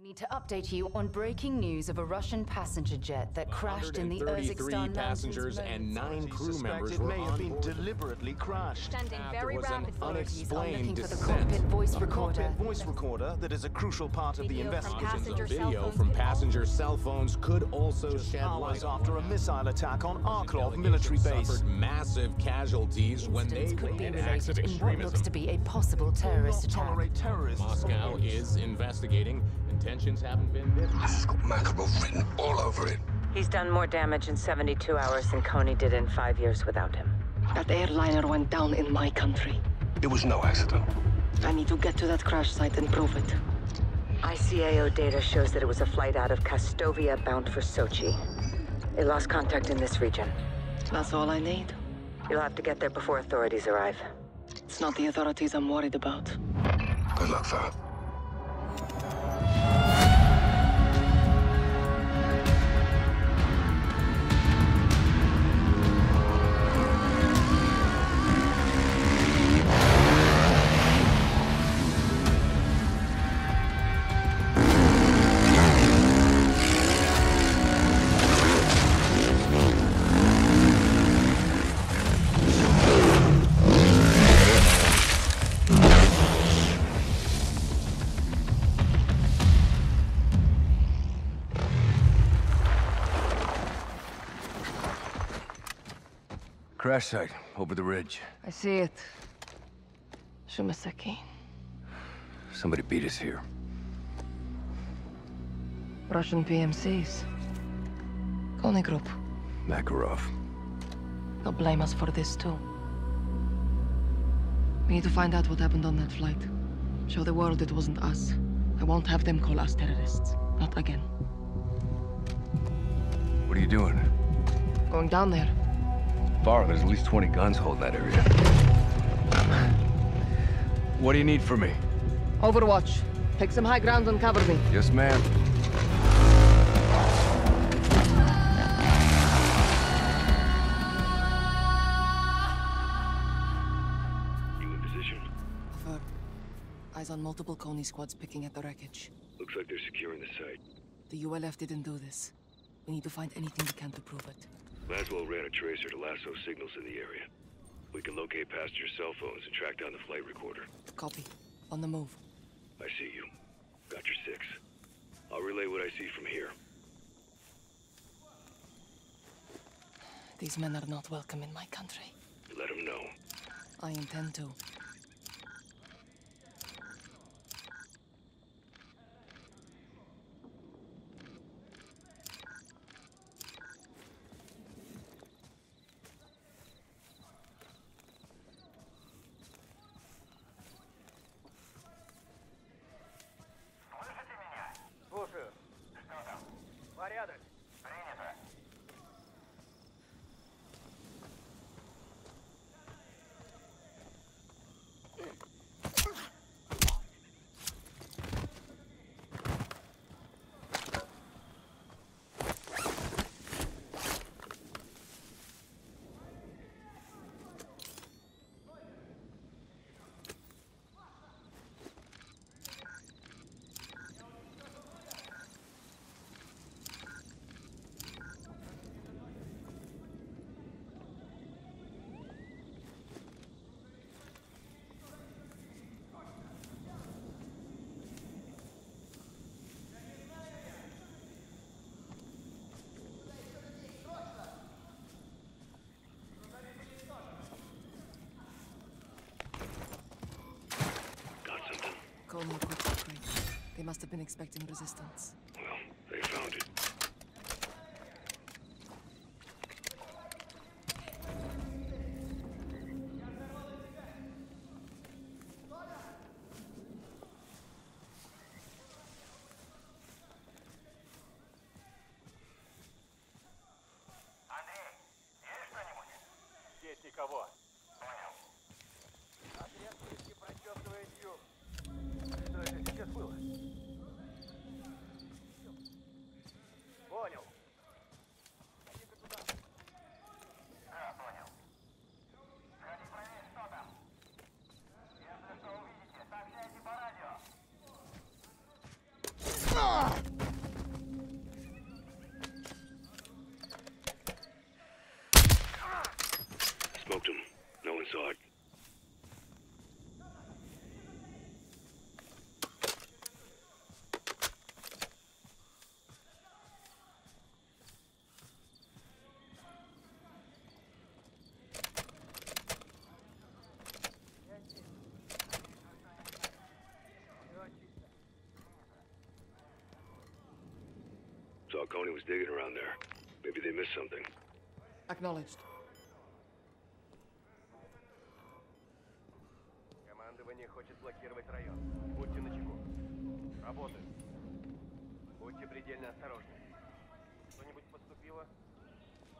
We need to update you on breaking news of a Russian passenger jet that crashed in the Uzbekistan passengers and 9 crew members may have been deliberately crashed. There was an unexplained descent. A cockpit voice recorder that is a crucial part of the investigation. Video from passenger cell phones could also shed light after a missile attack on Arkhlov military base. Suffered massive casualties when they could be related in what looks to be a possible terrorist attack. Moscow is investigating. Intentions haven't been there. This has got Makarov written all over it. He's done more damage in 72 hours than Konni did in 5 years without him. That airliner went down in my country. It was no accident. I need to get to that crash site and prove it. ICAO data shows that it was a flight out of Castovia bound for Sochi. They lost contact in this region. That's all I need. You'll have to get there before authorities arrive. It's not the authorities I'm worried about. Good luck, though. Crash site, over the ridge. I see it. Shumasaki. Somebody beat us here. Russian PMCs. Konni Group. Makarov. They'll blame us for this too. We need to find out what happened on that flight. Show the world it wasn't us. I won't have them call us terrorists. Not again. What are you doing? Going down there. Far, there's at least 20 guns holding that area. What do you need from me? Overwatch. Take some high ground and cover me. Yes, ma'am. You in position? Affirm. Eyes on multiple Konni squads picking at the wreckage. Looks like they're securing the site. The ULF didn't do this. We need to find anything we can to prove it. Laswell ran a tracer to lasso signals in the area. We can locate passenger cell phones and track down the flight recorder. Copy. On the move. I see you. Got your 6. I'll relay what I see from here. These men are not welcome in my country. Let them know. I intend to. They must have been expecting resistance. Well, they found it. saw Konni was digging around there. Maybe they missed something. Acknowledged. Командование хочет блокировать район. Будьте начеку. Работаем. Будьте предельно осторожны. Что-нибудь поступило?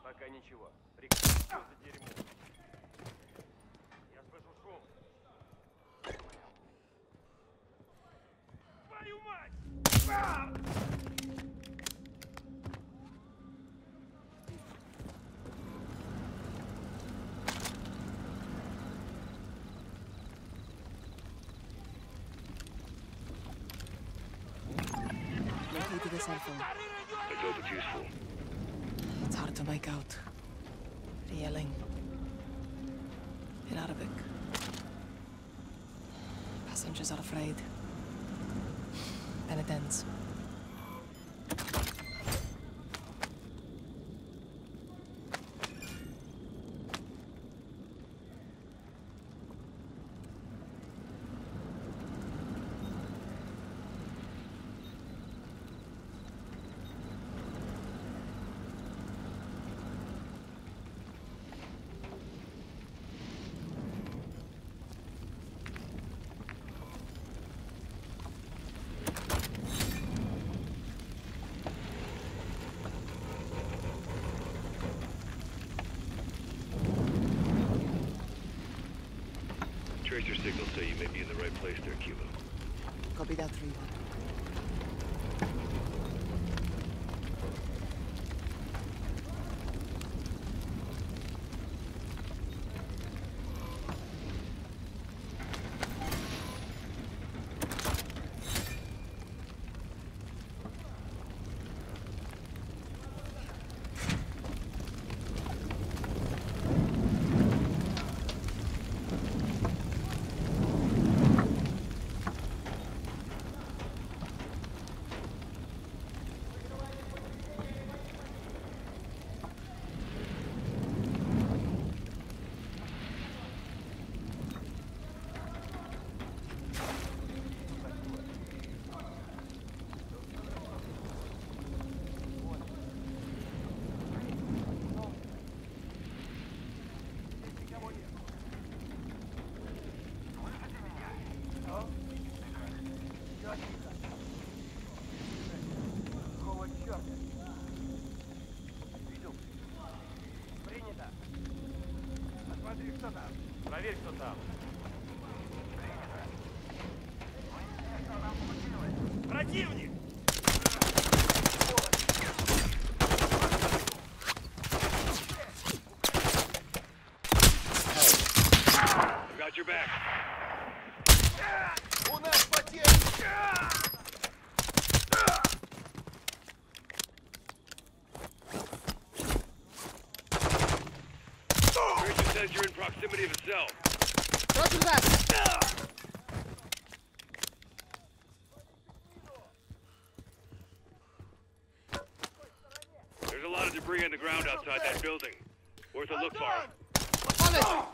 Пока ничего. Прикрывайте за дерьмо. Я слышу шум. Твою мать! This helpful. I hope it's useful. It's hard to make out. The yelling. In Arabic. Passengers are afraid. Then it ends. Tracer signals say you may be in the right place there, Kilo. Copy that, 3-1. Проверь, кто там. Противник! I got your back. У нас потери! You're in proximity of a cell. Roger that. There's a lot of debris on the ground outside that building. Worth a look for it. On it!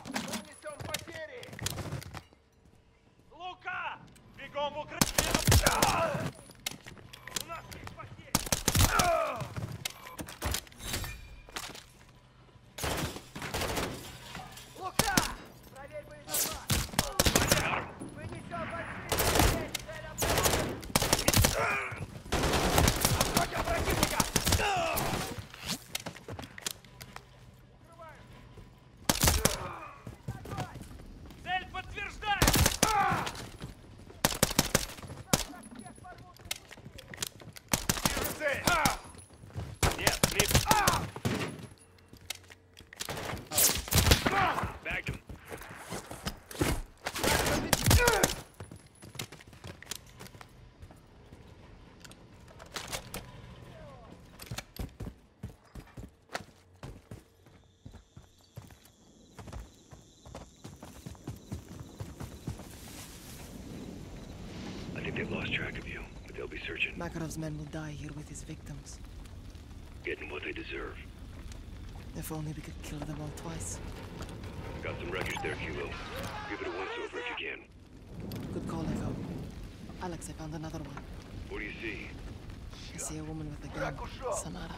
They've lost track of you, but they'll be searching. Makarov's men will die here with his victims. Getting what they deserve. If only we could kill them all twice. Got some wreckage there, Kilo. Give it a once-over if you can. Good call, Echo. Alex, I found another one. What do you see? I see a woman with a gun. Samara.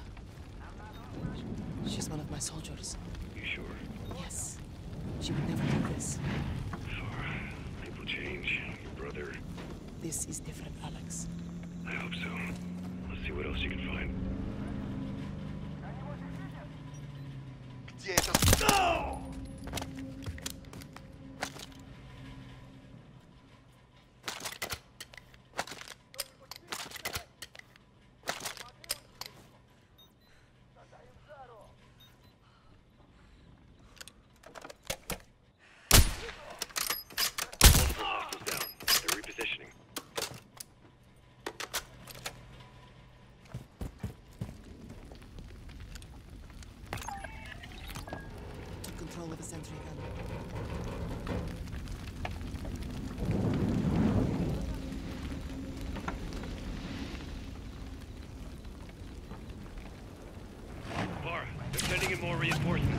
She's one of my soldiers. You sure? Yes. She would never do this. Sure. People change. Your brother. This is different, Alex. I hope so. Let's see what else you can find. No! With a sentry gun. Bar, they're sending in more reinforcements.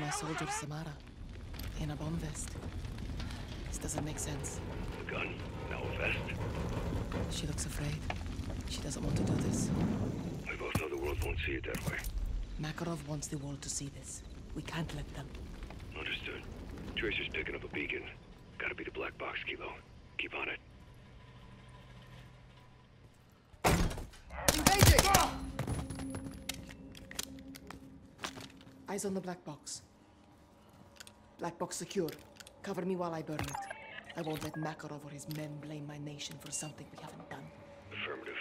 My soldier Samara in a bomb vest. This doesn't make sense. A gun, now a vest. She looks afraid. She doesn't want to do this. We both know the world won't see it that way. Makarov wants the world to see this. We can't let them. Understood. Tracer's picking up a beacon. Gotta be the black box, Kilo. Keep on it. Eyes on the black box. Black box secure. Cover me while I burn it. I won't let Makarov or his men blame my nation for something we haven't done. Affirmative.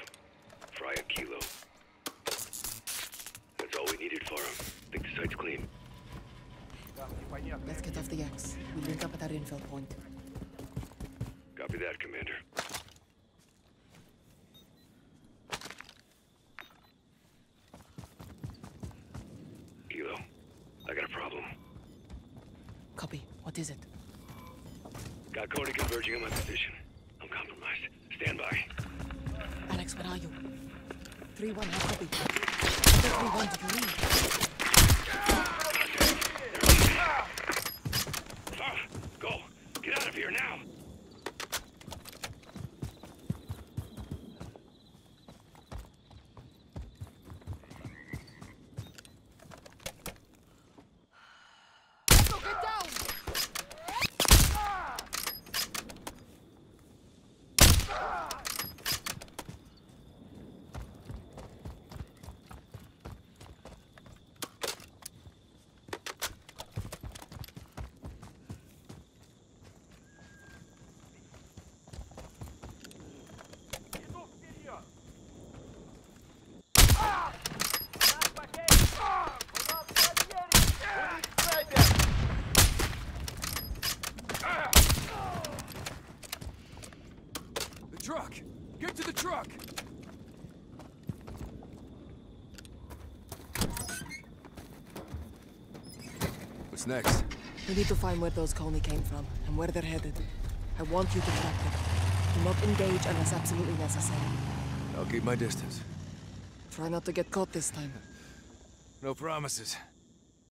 Fry a kilo. That's all we needed for him. Think the site's clean. Let's get off the axe. We'll link up at our infill point. Copy that, Commander. What is it? Got Konni converging on my position. I'm compromised. Stand by. Alex, where are you? 3-1, I copy. 3-1 to believe. Go! Get out of here now! Get to the truck! What's next? We need to find where those Konni came from and where they're headed. I want you to track them. Do not engage unless absolutely necessary. I'll keep my distance. Try not to get caught this time. No promises.